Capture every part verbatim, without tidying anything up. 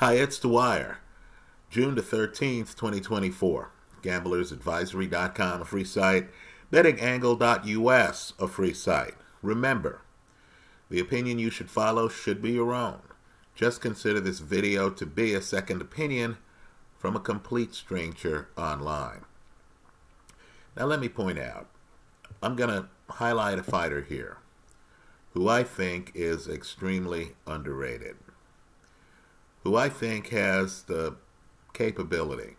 Hi, it's The Wire, June the thirteenth, twenty twenty-four. gamblers advisory dot com, a free site. betting angle dot U S, a free site. Remember, the opinion you should follow should be your own. Just consider this video to be a second opinion from a complete stranger online. Now let me point out, I'm going to highlight a fighter here who I think is extremely underrated, who I think has the capability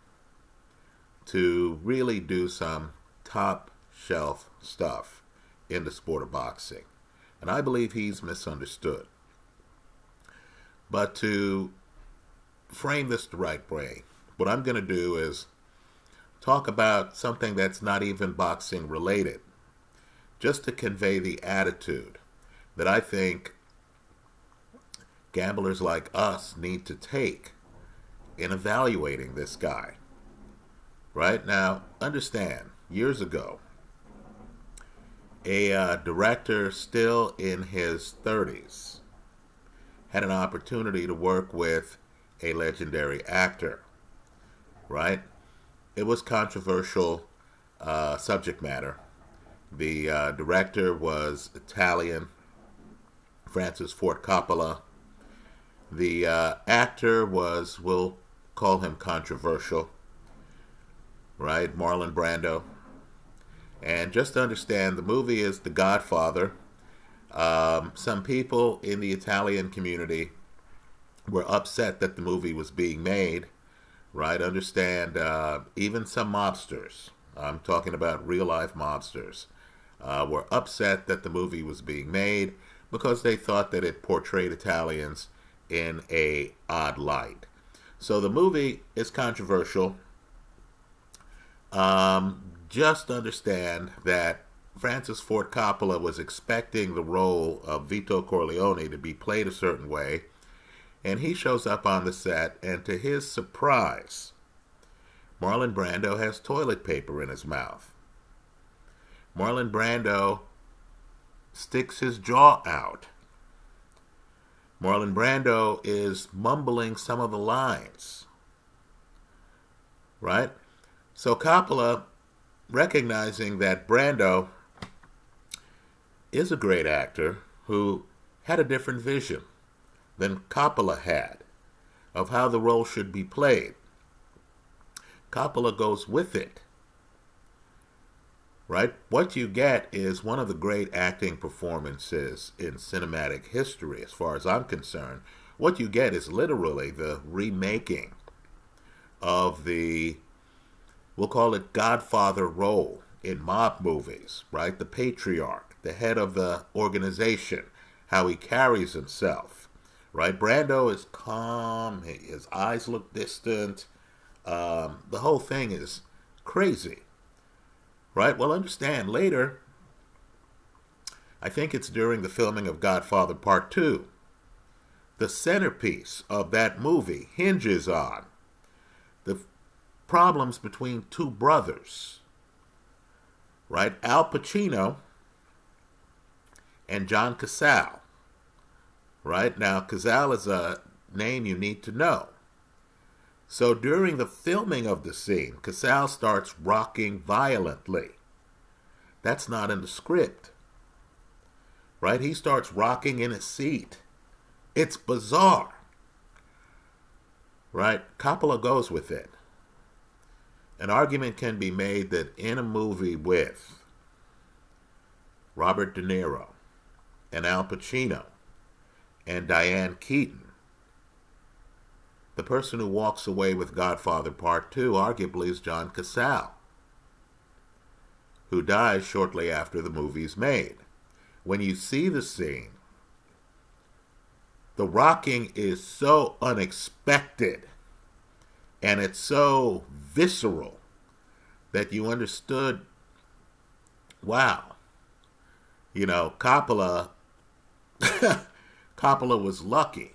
to really do some top shelf stuff in the sport of boxing. And I believe he's misunderstood. But to frame this the right way, what I'm going to do is talk about something that's not even boxing related, just to convey the attitude that I think gamblers like us need to take in evaluating this guy. Right now, understand, years ago, a uh, director still in his thirties had an opportunity to work with a legendary actor, right? It was controversial uh, subject matter. The uh, director was Italian, Francis Ford Coppola. The uh, actor was, we'll call him controversial, right? Marlon Brando. And just to understand, the movie is The Godfather. Um, some people in the Italian community were upset that the movie was being made, right? Understand, uh, even some mobsters, I'm talking about real-life mobsters, uh, were upset that the movie was being made because they thought that it portrayed Italians in a odd light. So the movie is controversial. Um, just understand that Francis Ford Coppola was expecting the role of Vito Corleone to be played a certain way, and he shows up on the set, and to his surprise, Marlon Brando has toilet paper in his mouth. Marlon Brando sticks his jaw out. Marlon Brando is mumbling some of the lines, right? So Coppola, recognizing that Brando is a great actor who had a different vision than Coppola had of how the role should be played, Coppola goes with it, right? What you get is one of the great acting performances in cinematic history, as far as I'm concerned. What you get is literally the remaking of the, we'll call it, Godfather role in mob movies, right? The patriarch, the head of the organization, how he carries himself, right? Brando is calm, his eyes look distant, um, the whole thing is crazy, right? Well, understand, later, I think it's during the filming of Godfather Part Two, the centerpiece of that movie hinges on the problems between two brothers, right? Al Pacino and John Cazale, right? Now, Cazale is a name you need to know. So during the filming of the scene, Cazale starts rocking violently. That's not in the script, right? He starts rocking in his seat. It's bizarre, right? Coppola goes with it. An argument can be made that in a movie with Robert De Niro and Al Pacino and Diane Keaton, the person who walks away with Godfather Part Two arguably is John Cazale, who dies shortly after the movie's made. When you see the scene, the rocking is so unexpected and it's so visceral that you understood, wow, you know, Coppola, Coppola was lucky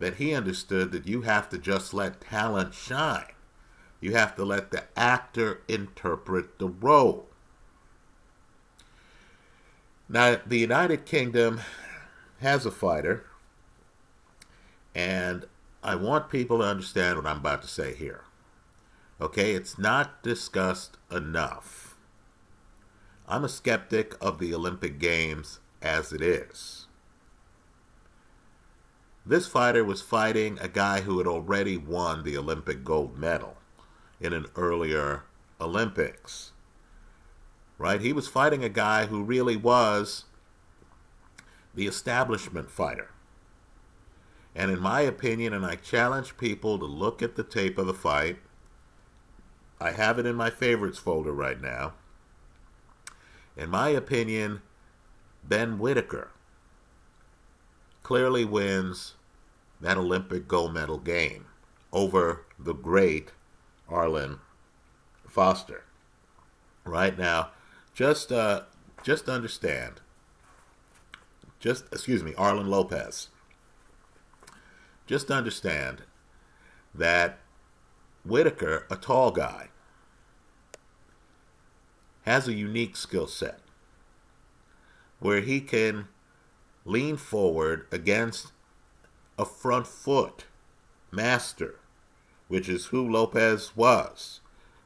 that he understood that you have to just let talent shine. You have to let the actor interpret the role. Now, the United Kingdom has a fighter, and I want people to understand what I'm about to say here. Okay, it's not discussed enough. I'm a skeptic of the Olympic Games as it is. This fighter was fighting a guy who had already won the Olympic gold medal in an earlier Olympics. Right? He was fighting a guy who really was the establishment fighter. And in my opinion, and I challenge people to look at the tape of the fight, I have it in my favorites folder right now. In my opinion, Ben Whittaker clearly wins that Olympic gold medal game over the great Arlen Foster. Right now, just uh, just understand. Just excuse me, Arlen Lopez. Just understand that Whittaker, a tall guy, has a unique skill set where he can lean forward against a front foot master, which is who Lopez was,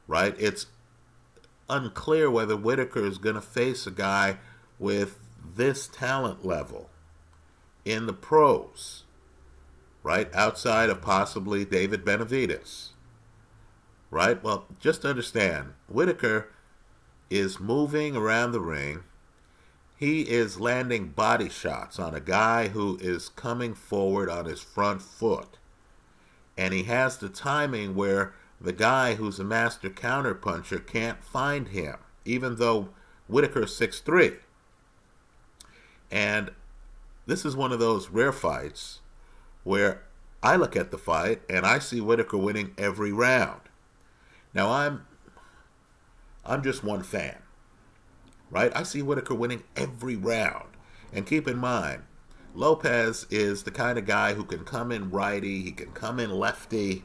right? It's unclear whether Whittaker is going to face a guy with this talent level in the pros, right? Outside of possibly David Benavidez, right? Well, just understand, Whittaker is moving around the ring. He is landing body shots on a guy who is coming forward on his front foot. And he has the timing where the guy who's a master counterpuncher can't find him, even though Whittaker's six three. And this is one of those rare fights where I look at the fight and I see Whittaker winning every round. Now, I'm, I'm just one fan, right? I see Whittaker winning every round. And keep in mind, Lopez is the kind of guy who can come in righty, he can come in lefty.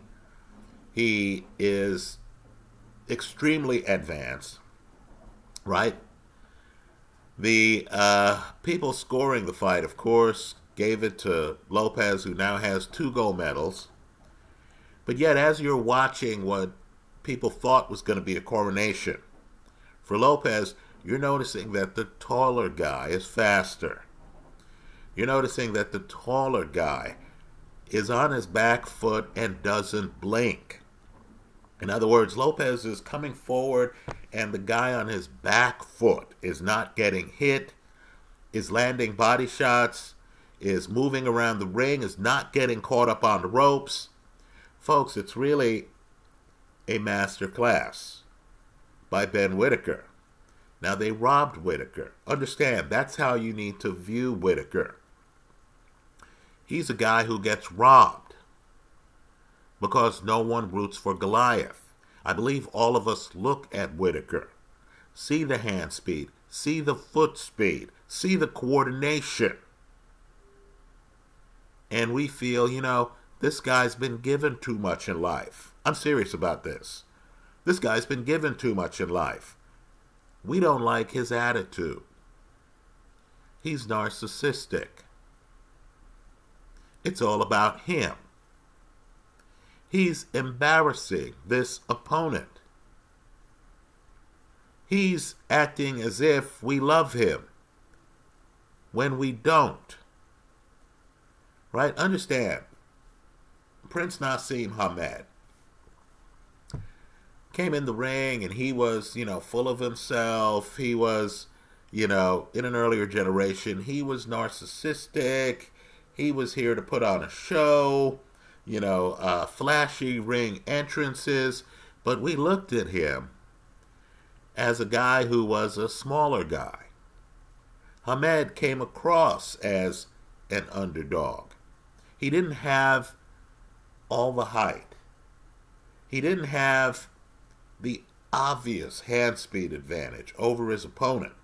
He is extremely advanced, right? The uh, people scoring the fight, of course, gave it to Lopez, who now has two gold medals. But yet, as you're watching what people thought was going to be a coronation for Lopez, you're noticing that the taller guy is faster. You're noticing that the taller guy is on his back foot and doesn't blink. In other words, Lopez is coming forward and the guy on his back foot is not getting hit, is landing body shots, is moving around the ring, is not getting caught up on the ropes. Folks, it's really a master class by Ben Whittaker. Now, they robbed Whittaker. Understand, that's how you need to view Whittaker. He's a guy who gets robbed because no one roots for Goliath. I believe all of us look at Whittaker, see the hand speed, see the foot speed, see the coordination. And we feel, you know, this guy's been given too much in life. I'm serious about this. This guy's been given too much in life. We don't like his attitude. He's narcissistic. It's all about him. He's embarrassing this opponent. He's acting as if we love him when we don't. Right? Understand, Prince Naseem Hamed came in the ring and he was, you know, full of himself. He was, you know, in an earlier generation, he was narcissistic. He was here to put on a show, you know, uh, flashy ring entrances. But we looked at him as a guy who was a smaller guy. Hamed came across as an underdog. He didn't have all the height. He didn't have the obvious hand speed advantage over his opponent.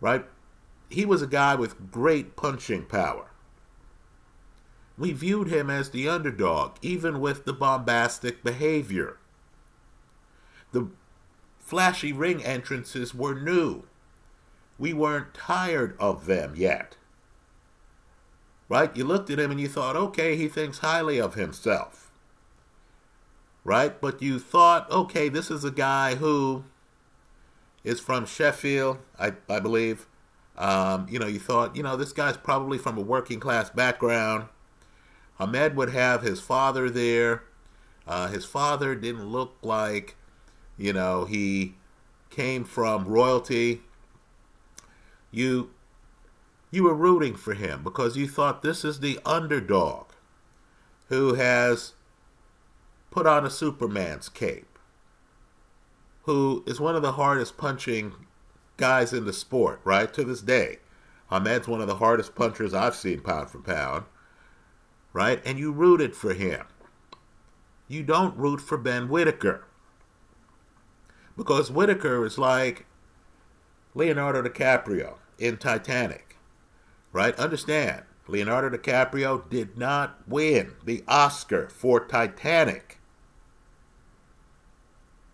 Right? He was a guy with great punching power. We viewed him as the underdog, even with the bombastic behavior. The flashy ring entrances were new. We weren't tired of them yet. right? You looked at him and you thought, okay, he thinks highly of himself, right? But you thought, okay, this is a guy who is from Sheffield, I, I believe. Um, you know, you thought, you know, this guy's probably from a working-class background. Hamed would have his father there. Uh, his father didn't look like, you know, he came from royalty. You, you were rooting for him because you thought this is the underdog who has put on a Superman's cape, who is one of the hardest punching guys in the sport, right? To this day, Hamed's one of the hardest punchers I've seen pound for pound, right? And you rooted for him. You don't root for Ben Whittaker because Whittaker is like Leonardo DiCaprio in Titanic, right? Understand, Leonardo DiCaprio did not win the Oscar for Titanic,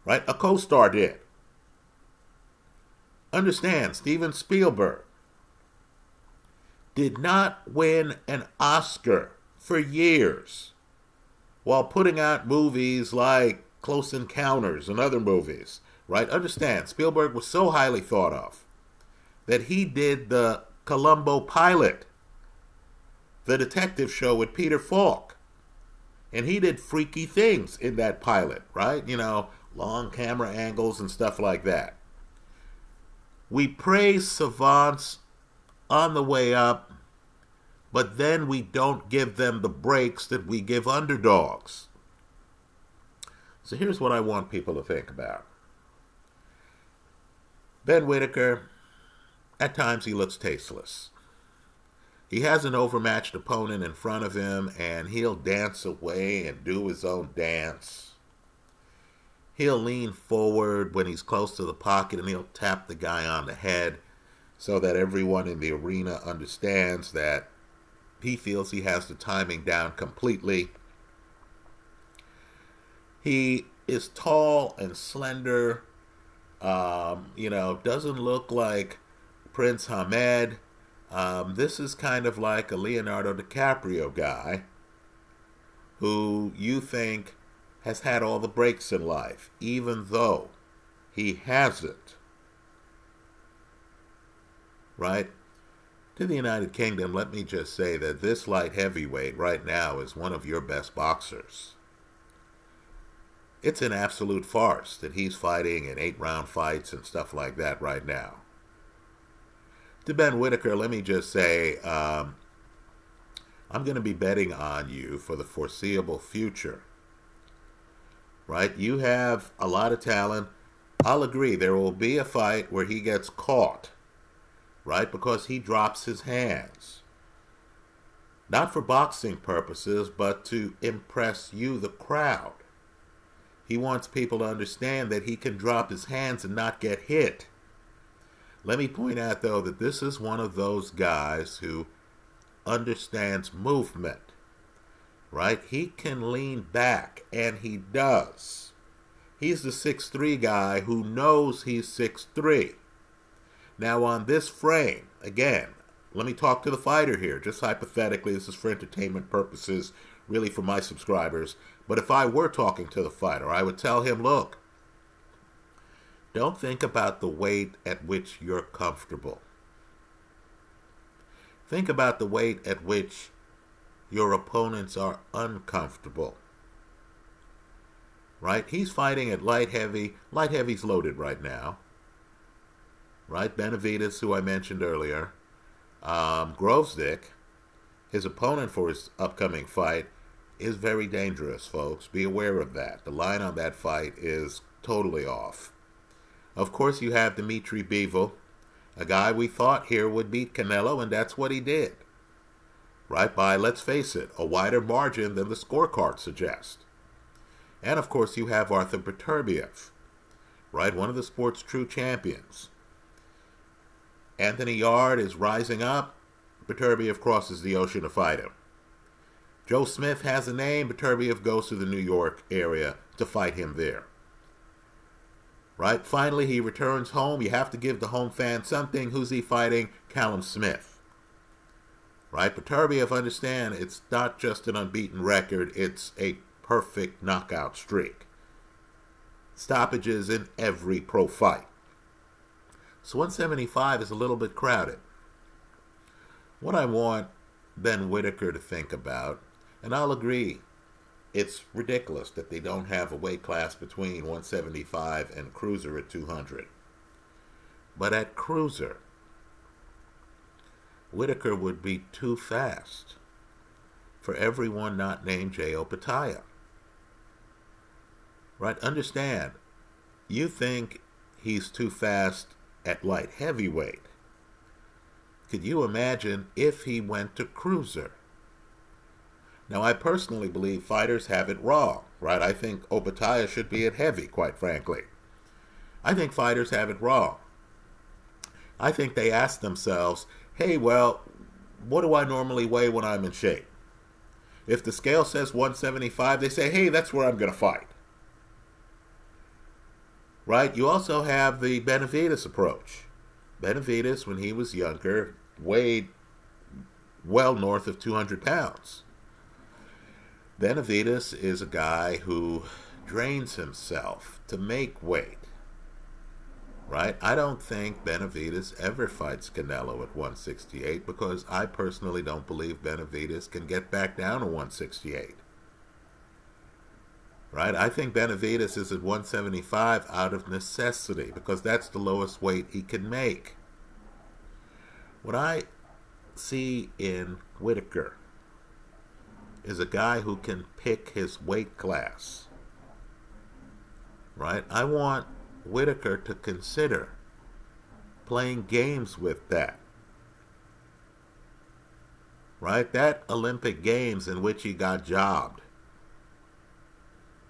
right? A co-star did. Understand, Steven Spielberg did not win an Oscar for years while putting out movies like Close Encounters and other movies, right? Understand, Spielberg was so highly thought of that he did the Columbo pilot, the detective show with Peter Falk, and he did freaky things in that pilot, right? You know, long camera angles and stuff like that. We praise savants on the way up, but then we don't give them the breaks that we give underdogs. So here's what I want people to think about. Ben Whittaker, at times he looks tasteless. He has an overmatched opponent in front of him, and he'll dance away and do his own dance. He'll lean forward when he's close to the pocket and he'll tap the guy on the head so that everyone in the arena understands that he feels he has the timing down completely. He is tall and slender, um, you know, doesn't look like Prince Hamed. Um, this is kind of like a Leonardo DiCaprio guy who you think has had all the breaks in life, even though he hasn't, right? To the United Kingdom, let me just say that this light heavyweight right now is one of your best boxers. It's an absolute farce that he's fighting in eight-round fights and stuff like that right now. To Ben Whittaker, let me just say, um, I'm going to be betting on you for the foreseeable future. Right? You have a lot of talent. I'll agree, there will be a fight where he gets caught, right? Because he drops his hands. Not for boxing purposes, but to impress you, the crowd. He wants people to understand that he can drop his hands and not get hit. Let me point out, though, that this is one of those guys who understands movement. Right? He can lean back, and he does. He's the six three guy who knows he's six three. Now, on this frame, again, let me talk to the fighter here. Just hypothetically, this is for entertainment purposes, really for my subscribers. But if I were talking to the fighter, I would tell him, look, don't think about the weight at which you're comfortable. Think about the weight at which your opponents are uncomfortable, right? He's fighting at light heavy. Light heavy's loaded right now, right? Benavidez, who I mentioned earlier, um, Grovesdick, his opponent for his upcoming fight, is very dangerous, folks. Be aware of that. The line on that fight is totally off. Of course, you have Dmitry Bivol, a guy we thought here would beat Canelo, and that's what he did. Right by, let's face it, a wider margin than the scorecard suggests. And, of course, you have Artur Beterbiev, right, one of the sport's true champions. Anthony Yard is rising up. Beterbiev crosses the ocean to fight him. Joe Smith has a name. Beterbiev goes to the New York area to fight him there. Right, finally, he returns home. You have to give the home fan something. Who's he fighting? Callum Smith. right? Beterbiev, understand, it's not just an unbeaten record, it's a perfect knockout streak. Stoppages in every pro fight. So one seventy-five is a little bit crowded. What I want Ben Whittaker to think about, and I'll agree, it's ridiculous that they don't have a weight class between one seventy-five and cruiser at two hundred. But at cruiser, Whittaker would be too fast for everyone not named Jai Opetaia. Right? Understand, you think he's too fast at light heavyweight. Could you imagine if he went to cruiser? Now, I personally believe fighters have it wrong, right? I think Opetaia should be at heavy, quite frankly. I think fighters have it wrong. I think they ask themselves, hey, well, what do I normally weigh when I'm in shape? If the scale says one seventy-five, they say, hey, that's where I'm going to fight. Right? You also have the Benavidez approach. Benavidez, when he was younger, weighed well north of two hundred pounds. Benavidez is a guy who drains himself to make weight. Right? I don't think Benavidez ever fights Canelo at one sixty-eight because I personally don't believe Benavidez can get back down to one sixty-eight. Right? I think Benavidez is at one seventy-five out of necessity because that's the lowest weight he can make. What I see in Whittaker is a guy who can pick his weight class. Right? I want Whittaker to consider playing games with that. Right? That Olympic Games in which he got jobbed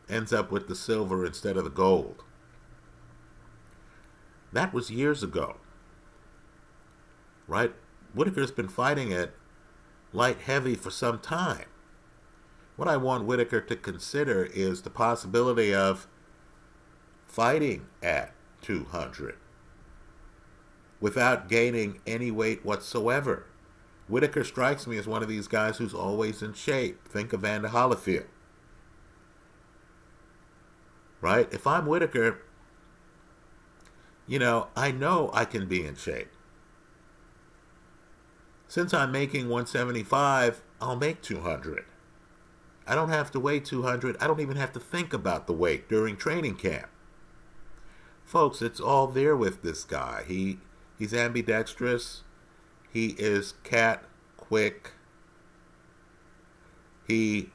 ends up with the silver instead of the gold. That was years ago. Right? Whittaker's been fighting at light heavy for some time. What I want Whittaker to consider is the possibility of fighting at two hundred without gaining any weight whatsoever. Whittaker strikes me as one of these guys who's always in shape. Think of Evander Holyfield. Right? If I'm Whittaker, you know, I know I can be in shape. Since I'm making one seventy-five, I'll make two hundred. I don't have to weigh two hundred. I don't even have to think about the weight during training camp. Folks, it's all there with this guy. He he's ambidextrous. He is cat quick. He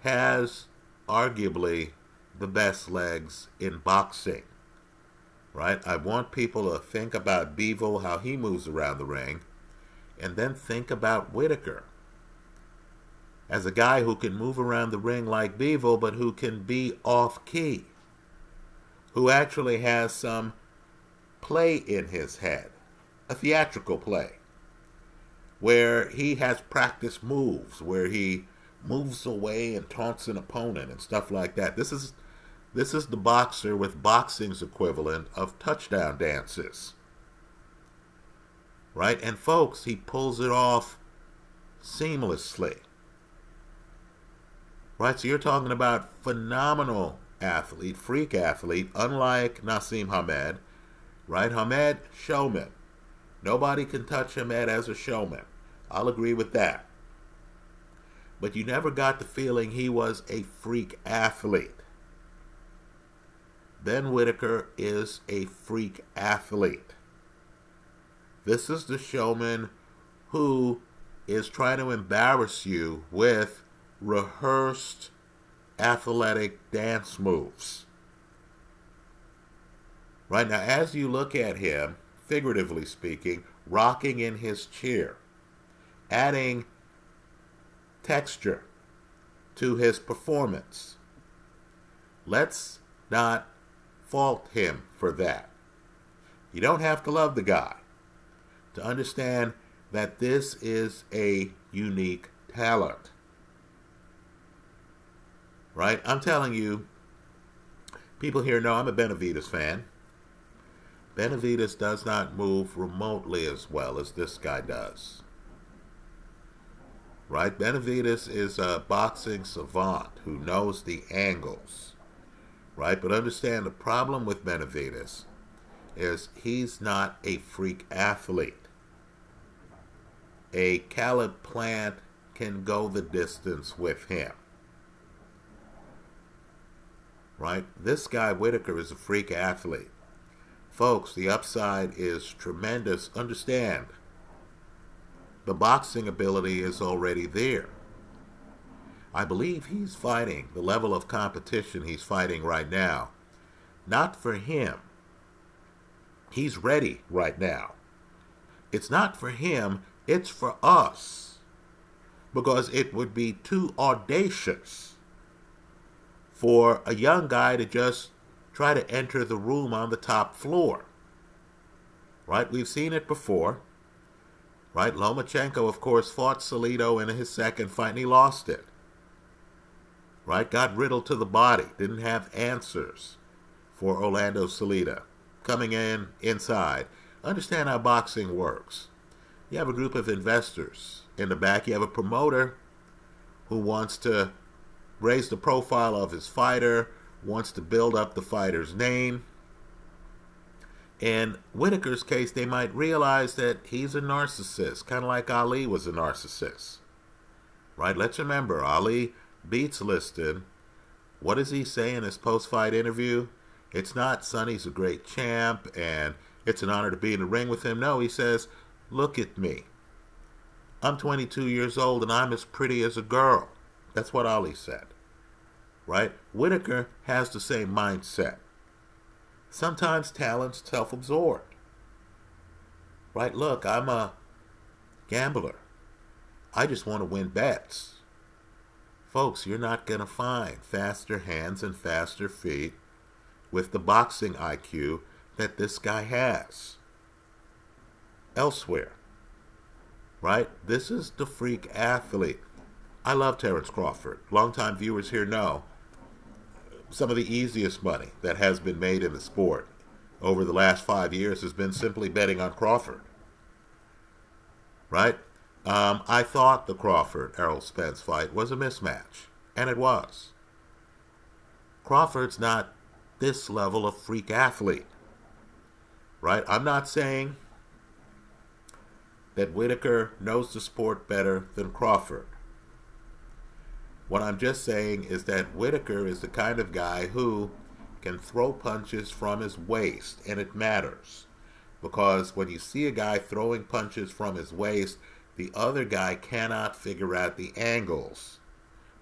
has arguably the best legs in boxing. Right? I want people to think about Bivol, how he moves around the ring, and then think about Whittaker as a guy who can move around the ring like Bivol, but who can be off key, who actually has some play in his head, a theatrical play, where he has practice moves, where he moves away and taunts an opponent and stuff like that. This is, this is the boxer with boxing's equivalent of touchdown dances. Right? And folks, he pulls it off seamlessly. Right? So you're talking about phenomenal athlete, freak athlete, unlike Naseem Hamed, right? Hamed, showman. Nobody can touch Hamed as a showman. I'll agree with that. But you never got the feeling he was a freak athlete. Ben Whittaker is a freak athlete. This is the showman who is trying to embarrass you with rehearsed athletic dance moves. Right now, as you look at him, figuratively speaking, rocking in his chair, adding texture to his performance, let's not fault him for that. You don't have to love the guy to understand that this is a unique talent. Right? I'm telling you, people here know I'm a Benavidez fan. Benavidez does not move remotely as well as this guy does. right? Benavidez is a boxing savant who knows the angles, right? But understand, the problem with Benavidez is he's not a freak athlete. A Caleb Plant can go the distance with him, right? This guy Whittaker is a freak athlete. Folks, the upside is tremendous. Understand, the boxing ability is already there. I believe he's fighting the level of competition he's fighting right now. Not for him. He's ready right now. It's not for him, it's for us. Because it would be too audacious for a young guy to just try to enter the room on the top floor. Right? We've seen it before. Right? Lomachenko, of course, fought Salido in his second fight, and he lost it. Right? Got riddled to the body. Didn't have answers for Orlando Salido. Coming in, inside. Understand how boxing works. You have a group of investors in the back. You have a promoter who wants to raise the profile of his fighter, wants to build up the fighter's name. In Whittaker's case, they might realize that he's a narcissist, kind of like Ali was a narcissist. Right? Let's remember, Ali beats Liston. What does he say in his post-fight interview? It's not, Sonny's a great champ, and it's an honor to be in the ring with him. No, he says, look at me. I'm twenty-two years old, and I'm as pretty as a girl. That's what Ali said. Right? Whittaker has the same mindset. Sometimes talent's self-absorbed. Right? Look, I'm a gambler. I just want to win bets. Folks, you're not going to find faster hands and faster feet with the boxing I Q that this guy has elsewhere. Right? This is the freak athlete. I love Terrence Crawford. Longtime viewers here know some of the easiest money that has been made in the sport over the last five years has been simply betting on Crawford. Right? Um, I thought the Crawford-Errol Spence fight was a mismatch, and it was. Crawford's not this level of freak athlete. Right? I'm not saying that Whittaker knows the sport better than Crawford. What I'm just saying is that Whittaker is the kind of guy who can throw punches from his waist, and it matters. Because when you see a guy throwing punches from his waist, the other guy cannot figure out the angles,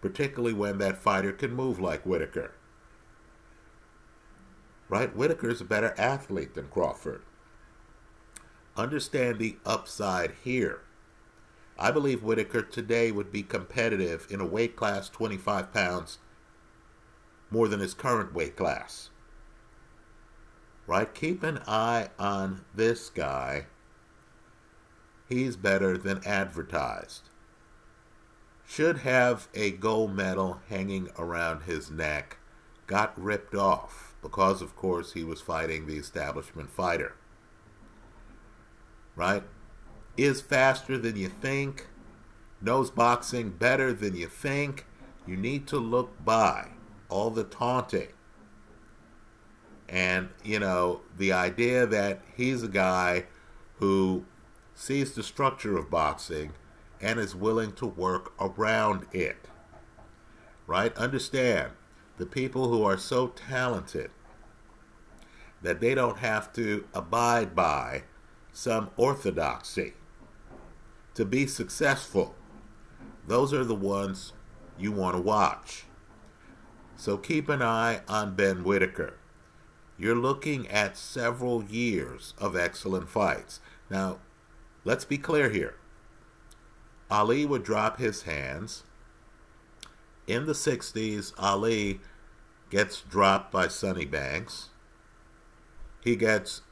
particularly when that fighter can move like Whittaker. Right? Whittaker's a better athlete than Crawford. Understand the upside here. I believe Whittaker today would be competitive in a weight class twenty-five pounds more than his current weight class. Right? Keep an eye on this guy. He's better than advertised. Should have a gold medal hanging around his neck. Got ripped off because, of course, he was fighting the establishment fighter. Right? Is faster than you think, knows boxing better than you think. You need to look by all the taunting. And, you know, the idea that he's a guy who sees the structure of boxing and is willing to work around it. Right? Understand, the people who are so talented that they don't have to abide by some orthodoxy to be successful, those are the ones you want to watch. So keep an eye on Ben Whittaker. You're looking at several years of excellent fights. Now, let's be clear here. Ali would drop his hands. In the sixties, Ali gets dropped by Sonny Banks. He gets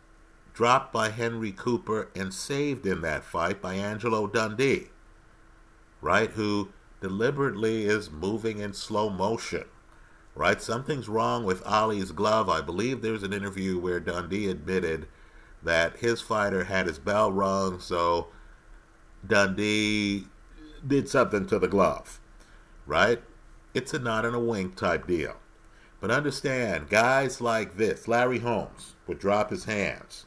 dropped by Henry Cooper and saved in that fight by Angelo Dundee, right, who deliberately is moving in slow motion, right? Something's wrong with Ali's glove. I believe there's an interview where Dundee admitted that his fighter had his bell rung, so Dundee did something to the glove, right? It's a nod and a wink type deal. But understand, guys like this, Larry Holmes would drop his hands.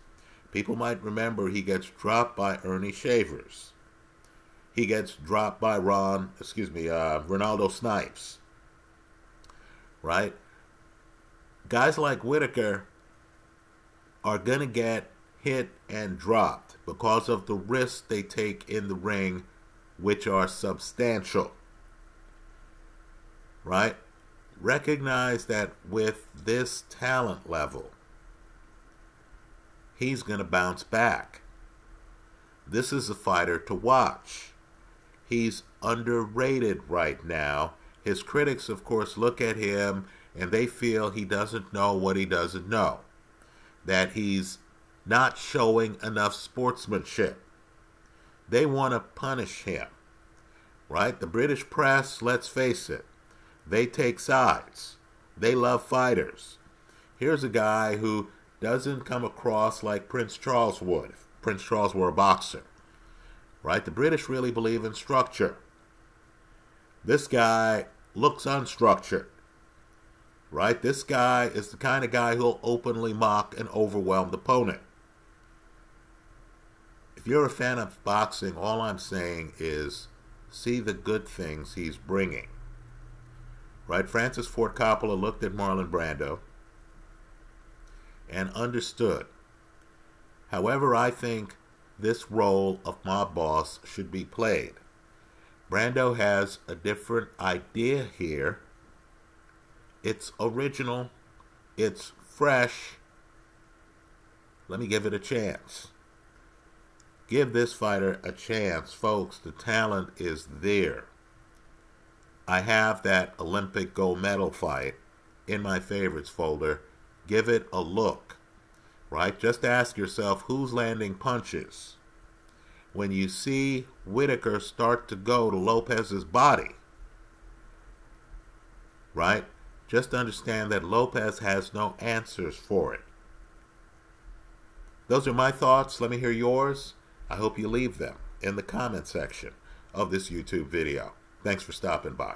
People might remember he gets dropped by Ernie Shavers. He gets dropped by Ron, excuse me, uh, Ronaldo Snipes, right? Guys like Whittaker are going to get hit and dropped because of the risks they take in the ring, which are substantial, right? Recognize that with this talent level, he's going to bounce back. This is a fighter to watch. He's underrated right now. His critics, of course, look at him and they feel he doesn't know what he doesn't know, that he's not showing enough sportsmanship. They want to punish him, right? The British press, let's face it, they take sides. They love fighters. Here's a guy who doesn't come across like Prince Charles would, if Prince Charles were a boxer, right? The British really believe in structure. This guy looks unstructured, right? This guy is the kind of guy who'll openly mock an overwhelmed opponent. If you're a fan of boxing, all I'm saying is see the good things he's bringing. Right, Francis Ford Coppola looked at Marlon Brando and understood. However, I think this role of mob boss should be played. Brando has a different idea here. It's original. It's fresh. Let me give it a chance. Give this fighter a chance, folks. The talent is there. I have that Olympic gold medal fight in my favorites folder. Give it a look, right? Just ask yourself, who's landing punches? When you see Whittaker start to go to Lopez's body, right? Just understand that Lopez has no answers for it. Those are my thoughts. Let me hear yours. I hope you leave them in the comment section of this YouTube video. Thanks for stopping by.